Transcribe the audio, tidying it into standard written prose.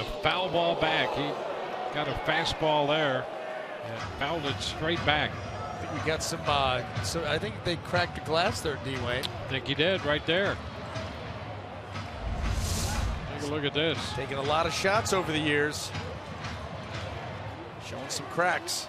the foul ball back. He got a fastball there and fouled it straight back. I think we got some, so I think they cracked the glass there, D-Wayne. I think he did right there. Take a look at this. Taking a lot of shots over the years. Showing some cracks.